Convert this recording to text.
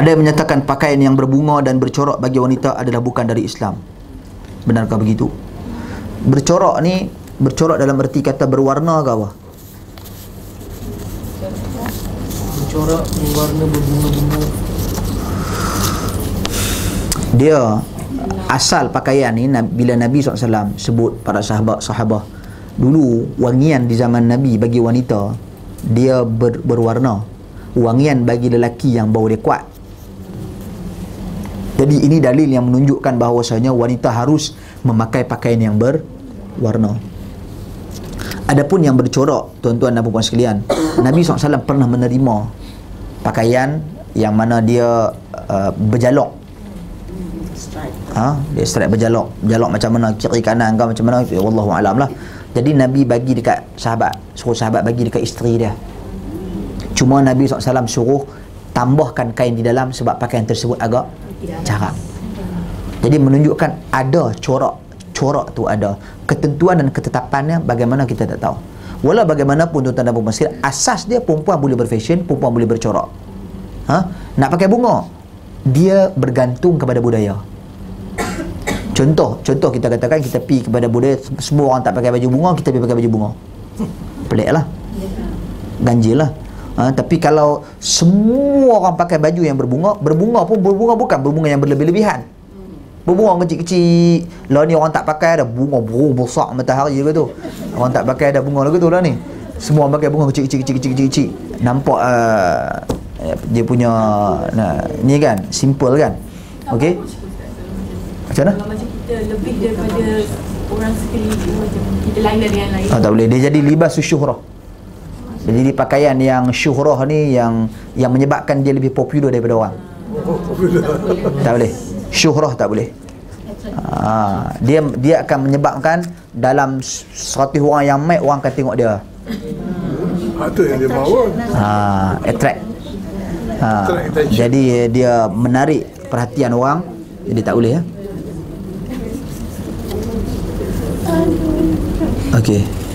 Ada yang menyatakan pakaian yang berbunga dan bercorak bagi wanita adalah bukan dari Islam. Benarkah begitu? Bercorak ni, bercorak dalam erti kata berwarna ke apa? Bercorak, berwarna, berbunga-bunga. Dia asal pakaian ni bila Nabi SAW sebut para sahabat-sahabah dulu, wangian di zaman Nabi bagi wanita dia berwarna, wangian bagi lelaki yang bau dia kuat. Jadi ini dalil yang menunjukkan bahawasanya wanita harus memakai pakaian yang berwarna. Adapun yang bercorak, tuan-tuan dan puan sekalian, Nabi SAW pernah menerima pakaian yang mana dia berjalok. Dia strike berjalok. Jalok macam mana, kiri kanan ke macam mana, wallahu alam lah. Jadi Nabi bagi dekat sahabat, suruh sahabat bagi dekat isteri dia. Cuma Nabi SAW suruh tambahkan kain di dalam sebab pakaian tersebut agak jarang. Jadi menunjukkan ada corak. Corak tu ada. Ketentuan dan ketetapannya bagaimana kita tak tahu. Walau bagaimanapun tuan-tuan dan puan sekalian, asas dia perempuan boleh berfashion, perempuan boleh bercorak. Nak pakai bunga, dia bergantung kepada budaya. Contoh kita katakan kita pergi kepada budaya semua orang tak pakai baju bunga, kita pergi pakai baju bunga. Pelik lah. Ganjil lah. Tapi kalau semua orang pakai baju yang berbunga, berbunga pun berbunga bukan berbunga yang berlebih-lebihan. Berbunga kecil-kecil. Lah ni orang tak pakai dah bunga besar matahari juga tu. Orang tak pakai dah bunga lagi tu lah ni. Semua orang pakai bunga kecil-kecil. Nampak dia punya ni kan, simple kan. Okey. Macam mana? Kalau macam kita lebih daripada orang sekeliling, macam kita lain dengan lain. Tak boleh. Dia jadi libas syuhrah. Jadi pakaian yang syuhrah ni yang menyebabkan dia lebih popular daripada orang. Tak boleh. Syuhrah tak boleh. Dia akan menyebabkan dalam 100 orang yang mai, orang akan tengok dia. Itu yang dia bawa. Attract. Jadi dia menarik perhatian orang. Jadi tak boleh ya. Okey.